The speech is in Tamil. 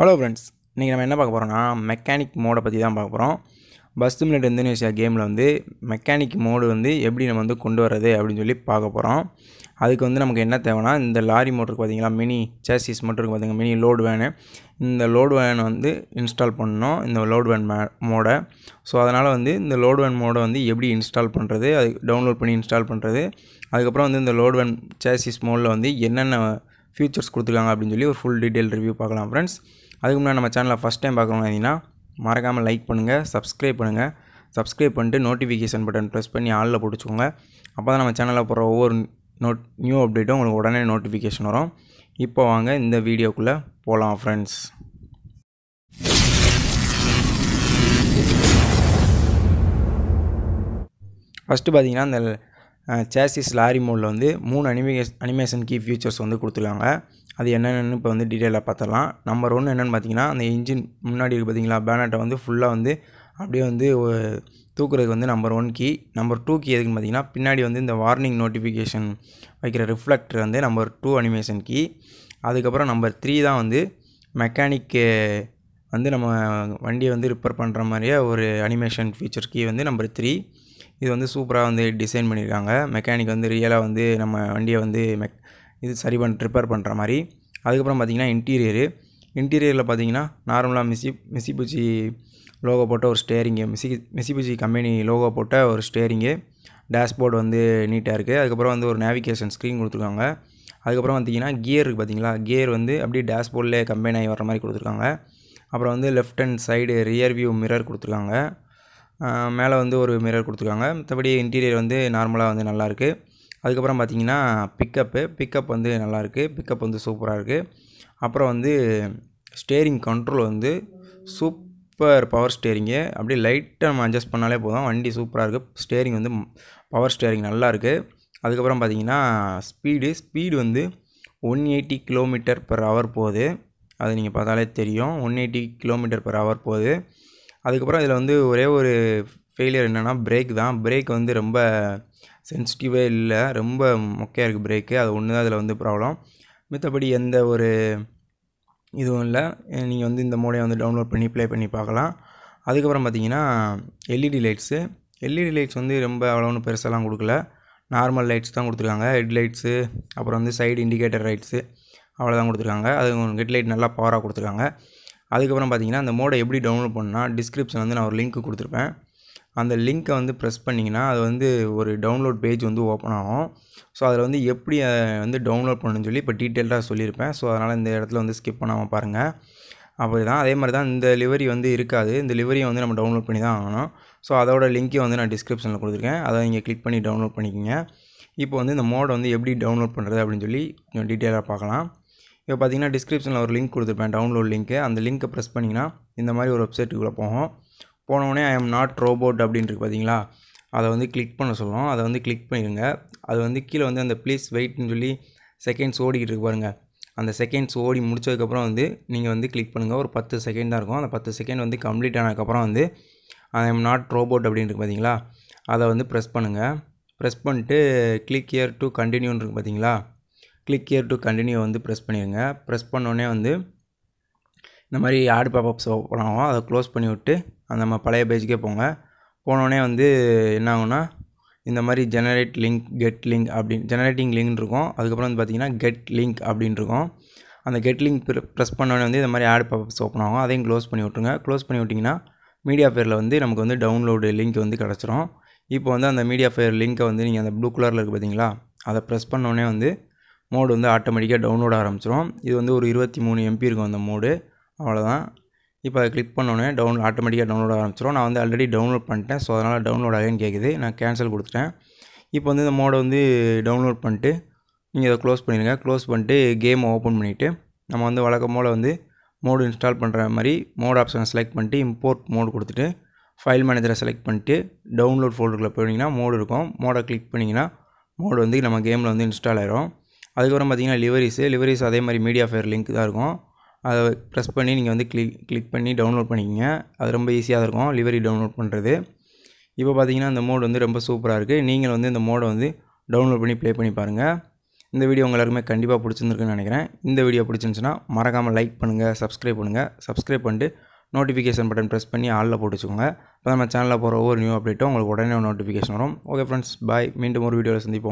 ஹலோ ஃப்ரெண்ட்ஸ், இன்றைக்கி நம்ம என்ன பார்க்க போகிறோம்னா மெக்கானிக் மோடை பற்றி தான் பார்க்க போகிறோம். பஸ் மினிட் இந்தோனேஷியா கேமில் வந்து மெக்கானிக் மோடு வந்து எப்படி நம்ம வந்து கொண்டு வரது அப்படின்னு சொல்லி பார்க்க போகிறோம். அதுக்கு வந்து நமக்கு என்ன தேவைன்னா, இந்த லாரி மோட்டருக்கு பார்த்திங்கன்னா மினி சேசிஸ் மட்டும் இருக்குது, பார்த்திங்கன்னா மினி லோடு வேனு. இந்த லோடு வேன் வந்து இன்ஸ்டால் பண்ணணும், இந்த லோடு வேன் மோடை. ஸோ அதனால் வந்து இந்த லோடு வேன் மோடை வந்து எப்படி இன்ஸ்டால் பண்ணுறது, அது டவுன்லோட் பண்ணி இன்ஸ்டால் பண்ணுறது, அதுக்கப்புறம் வந்து இந்த லோடு வேன் சேசிஸ் மோடில் வந்து என்னென்ன ஃபியூச்சர்ஸ் கொடுத்துருக்காங்க அப்படின்னு சொல்லி ஒரு ஃபுல் டீட்டெயில் ரிவ்யூ பார்க்கலாம் ஃப்ரெண்ட்ஸ். அதுக்கு முன்னாடி நம்ம சேனலில் ஃபஸ்ட் டைம் பார்க்குறவங்க அப்படின்னா மறக்காமல் லைக் பண்ணுங்கள், சப்ஸ்கிரைப் பண்ணுங்கள். சப்ஸ்கிரைப் பண்ணிட்டு நோட்டிஃபிகேஷன் பட்டன் ப்ரெஸ் பண்ணி ஆளில் போட்டுச்சுக்கோங்க. அப்போ தான் நம்ம சேனலில் போகிற ஒவ்வொரு நியூ அப்டேட்டும் உங்களுக்கு உடனே நோட்டிஃபிகேஷன் வரும். இப்போ வாங்க இந்த வீடியோக்குள்ளே போகலாம் ஃப்ரெண்ட்ஸ். ஃபஸ்ட்டு பார்த்திங்கன்னா இந்த சேசிஸ் லாரி மோடில் வந்து 3 அனிமேஷன் கீ ஃபியூச்சர்ஸ் வந்து கொடுத்துருக்காங்க. அது என்னென்னு இப்போ வந்து டீட்டெயிலாக பார்த்துடலாம். நம்பர் 1 என்னென்னு பார்த்திங்கன்னா, அந்த இன்ஜின் முன்னாடி இருக்குது பார்த்திங்களா, பேனட்டை வந்து ஃபுல்லாக வந்து அப்படியே வந்து தூக்குறதுக்கு வந்து நம்பர் 1 கீ. நம்பர் 2 கீ எதுக்குன்னு பார்த்திங்கன்னா, பின்னாடி வந்து இந்த வார்னிங் நோட்டிஃபிகேஷன் வைக்கிற ரிஃப்ளெக்டர் வந்து நம்பர் 2 அனிமேஷன் கீ. அதுக்கப்புறம் நம்பர் 3 தான் வந்து மெக்கானிக்கு வந்து நம்ம வண்டியை வந்து ரிப்பேர் பண்ணுற மாதிரியே ஒரு அனிமேஷன் ஃபீச்சர் கீ வந்து நம்பர் 3. இது வந்து சூப்பராக வந்து டிசைன் பண்ணியிருக்காங்க. மெக்கானிக் வந்து ரியலாக வந்து நம்ம வண்டியை வந்து இது சரி ரிப்பேர் பண்ணுற மாதிரி. அதுக்கப்புறம் பார்த்திங்கன்னா இன்டீரியரில் பார்த்திங்கன்னா நார்மலாக மிசிபுச்சி லோகோ போட்ட ஒரு ஸ்டேரிங்கு, மிசிபுச்சி கம்பெனி லோகோ போட்ட ஒரு ஸ்டேரிங்கு, டேஷ்போர்டு வந்து நீட்டாக இருக்குது. அதுக்கப்புறம் வந்து ஒரு நேவிகேஷன் ஸ்க்ரீன் கொடுத்துருக்காங்க. அதுக்கப்புறம் பார்த்திங்கன்னா கியர் இருக்குது பார்த்திங்களா, கியர் வந்து அப்படியே டேஷ்போர்டில் கம்பெனி ஆகி வர மாதிரி கொடுத்துருக்காங்க. அப்புறம் வந்து left hand side rear view mirror கொடுத்துருக்காங்க, மேலே வந்து ஒரு மிரர் கொடுத்துருக்காங்க. மற்றபடி இன்டீரியர் வந்து நார்மலாக வந்து நல்லாயிருக்கு. அதுக்கப்புறம் பார்த்திங்கன்னா பிக்கப் வந்து நல்லாயிருக்கு, பிக்கப் வந்து சூப்பராக இருக்குது. அப்புறம் வந்து ஸ்டேரிங் கண்ட்ரோல் வந்து சூப்பர் பவர் ஸ்டேரிங்கு, அப்படியே லைட்டாக நம்ம அட்ஜஸ்ட் பண்ணாலே போதும், வண்டி சூப்பராக இருக்குது. ஸ்டேரிங் வந்து பவர் ஸ்டேரிங் நல்லாயிருக்கு. அதுக்கப்புறம் பார்த்திங்கன்னா ஸ்பீடு வந்து 180 km/h போகுது, அது நீங்கள் பார்த்தாலே தெரியும், 180 km/h போகுது. அதுக்கப்புறம் இதில் வந்து ஒரே ஒரு ஃபெயிலியர் என்னென்னா பிரேக் தான். பிரேக் வந்து ரொம்ப சென்சிட்டிவே இல்லை, ரொம்ப மொக்கையாக இருக்குது பிரேக்கு, அது ஒன்று தான் இதில் வந்து ப்ராப்ளம். மற்றபடி எந்த ஒரு இதுவும் இல்லை. நீங்கள் வந்து இந்த மோடையை வந்து டவுன்லோட் பண்ணி ப்ளே பண்ணி பார்க்கலாம். அதுக்கப்புறம் பார்த்திங்கன்னா எல்இடி லைட்ஸ் வந்து ரொம்ப அவ்வளோன்னு பெருசெல்லாம் கொடுக்கல, நார்மல் லைட்ஸ் தான் கொடுத்துருக்காங்க. ஹெட் லைட்ஸு, அப்புறம் வந்து சைடு இண்டிகேட்டர் லைட்ஸு அவ்வளோதான் கொடுத்துருக்காங்க. அது ஹெட் லைட் நல்லா பவராக கொடுத்துருக்காங்க. அதுக்கப்புறம் பார்த்திங்கன்னா அந்த மோடை எப்படி டவுன்லோட் பண்ணால், டிஸ்கிரிப்ஷன் வந்து நான் ஒரு லிங்க் கொடுத்துருப்பேன், அந்த லிங்க்கை வந்து ப்ரெஸ் பண்ணிங்கன்னா அது வந்து ஒரு டவுன்லோட் பேஜ் வந்து ஓப்பன் ஆகும். ஸோ அதில் வந்து எப்படி வந்து டவுன்லோட் பண்ணணும்னு சொல்லி இப்போ டீட்டெயில்டாக சொல்லியிருப்பேன். ஸோ அதனால் இந்த இடத்துல வந்து ஸ்கிப் பண்ணாமல் பாருங்கள். அப்படி தான் அதே மாதிரி தான் இந்த லிவரி வந்து இருக்காது, இந்த லிவரியை வந்து நம்ம டவுன்லோட் பண்ணி தான் ஆகணும். ஸோ அதோட லிங்க்கை வந்து நான் டிஸ்கிரிப்ஷனில் கொடுத்துருக்கேன், அதை நீங்கள் கிளிக் பண்ணி டவுன்லோட் பண்ணிக்கோங்க. இப்போ வந்து இந்த மோடை வந்து எப்படி டவுன்லோட் பண்ணுறது அப்படின்னு சொல்லி கொஞ்சம் டீட்டெயிலாக பார்க்கலாம். இப்போ பார்த்திங்கன்னா டிஸ்கிரிப்ஷனில் ஒரு லிங்க் கொடுத்துருப்பேன், டவுன்லோட் லிங்க்கு. அந்த லிங்க்கை ப்ரெஸ் பண்ணிங்கன்னா இந்த மாதிரி ஒரு வெப்சைட்டுக்குள்ளே போனோடனே ஐ எம் நாட் ரோபோட் அப்படின்னு இருக்குது பார்த்திங்களா, அதை வந்து கிளிக் பண்ண சொல்லுவோம். அதை வந்து கிளிக் பண்ணிடுங்க. அது வந்து கீழே வந்து அந்த ப்ளீஸ் வெயிட்னு சொல்லி செகண்ட்ஸ் ஓடிக்கிட்டு இருக்கு பாருங்கள். அந்த செகண்ட்ஸ் ஓடி முடிச்சதுக்கப்புறம் வந்து நீங்கள் வந்து கிளிக் பண்ணுங்கள். ஒரு 10 செகண்ட் தான் இருக்கும். அந்த 10 செகண்ட் வந்து கம்ப்ளீட் ஆனதுக்கப்புறம் வந்து ஐ எம் நாட் ரோபோட் அப்படின்னு இருக்குது பார்த்திங்களா, அதை வந்து ப்ரெஸ் பண்ணுங்கள். ப்ரெஸ் பண்ணிட்டு கிளிக் ஹியர் டு கண்டினியூன்னு இருக்குது பார்த்திங்களா, கிளிக் ஹியர் டு கண்டினியூ வந்து ப்ரெஸ் பண்ணிடுங்க. ப்ரெஸ் பண்ணோடனே வந்து இந்த மாதிரி ஆட் பாப்அப்ஸ் ஓப்பன் ஆகும். அதை க்ளோஸ் பண்ணி விட்டு அந்த நம்ம பழைய பேஜுக்கே போனோடனே வந்து என்ன ஆகும்னா, இந்த மாதிரி ஜெனரேட்டிங் லிங்க்னு இருக்கும். அதுக்கப்புறம் வந்து பார்த்திங்கன்னா கெட் லிங்க் அப்படின்னு இருக்கும். அந்த கெட் லிங்க் ப்ரெஸ் பண்ணோடனே வந்து இந்த மாதிரி ஆட் பாப்அப்ஸ் ஓப்பன் ஆகும். அதையும் க்ளோஸ் பண்ணி விட்ருங்க. க்ளோஸ் பண்ணி விட்டிங்கன்னா மீடியாஃபயரில் வந்து நமக்கு வந்து டவுன்லோடு லிங்க் வந்து கிடச்சிரும். இப்போ வந்து அந்த மீடியாஃபயர் லிங்க்கை வந்து நீங்கள் அந்த ப்ளூ கலரில் இருக்குது பார்த்திங்களா, அதை ப்ரெஸ் பண்ணோடனே வந்து மோடு வந்து ஆட்டோமேட்டிக்காக டவுன்லோட் ஆரம்பிச்சிடும். இது வந்து ஒரு 23 MB இருக்கும் அந்த மோடு, அவ்வளோதான். இப்போ அதை கிளிக் பண்ணோடனே ஆட்டோமேட்டிக்காக டவுன்லோட் ஆரம்பிச்சிடும். நான் வந்து ஆல்ரெடி டவுன்லோட் பண்ணிட்டேன், ஸோ அதனால் டவுன்லோட் ஆகேன்னு கேட்குது, நான் கேன்சல் கொடுத்துட்டேன். இப்போ வந்து இந்த மோடை வந்து டவுன்லோட் பண்ணிட்டு நீங்கள் அதை க்ளோஸ் பண்ணிடுங்க. க்ளோஸ் பண்ணிட்டு கேம் ஓப்பன் பண்ணிவிட்டு நம்ம வந்து வழக்கம் போல் வந்து மோடு இன்ஸ்டால் பண்ணுற மாதிரி மோட் ஆப்ஷனை செலக்ட் பண்ணிட்டு இம்போர்ட் மோடு கொடுத்துட்டு ஃபைல் மேனேஜரை செலக்ட் பண்ணிட்டு டவுன்லோட் ஃபோல்டருக்குள்ளே போயிட்டிங்கன்னா மோடு இருக்கும். மோடை கிளிக் பண்ணிங்கன்னா மோடு வந்து நம்ம கேமில் வந்து இன்ஸ்டால் ஆகிடும். அதுக்கப்புறம் பார்த்திங்கன்னா லிவரிஸ் அதே மாதிரி மீடியாஃபயர் லிங்க் தான் இருக்கும். அதை ப்ரெஸ் பண்ணி நீங்கள் வந்து கிளிக் பண்ணி டவுன்லோட் பண்ணிக்கங்க. அது ரொம்ப ஈஸியாக இருக்கும் லிவரி டவுன்லோட் பண்ணுறது. இப்போ பார்த்திங்கன்னா இந்த மோடு வந்து ரொம்ப சூப்பராக இருக்குது. நீங்கள் வந்து இந்த மோடை வந்து டவுன்லோட் பண்ணி ப்ளே பண்ணி பாருங்கள். இந்த வீடியோ எல்லாருக்குமே கண்டிப்பாக பிடிச்சிருந்துருக்குன்னு நினைக்கிறேன். இந்த வீடியோ பிடிச்சிருந்துச்சுன்னா மறக்காமல் லைக் பண்ணுங்கள், சப்ஸ்கிரைப் பண்ணிட்டு நோட்டிஃபிகேஷன் பட்டன் ப்ரெஸ் பண்ணி ஆளில் போட்டு வச்சுக்கோங்க. அப்போ நம்ம சேனலில் போகிற ஒவ்வொரு நியூ அப்டேட்டும் உங்களுக்கு உடனே நோட்டிஃபிகேஷன் வரும். Okay friends, bye. மீண்டும் ஒரு வீடியோவில் சந்திப்போம்.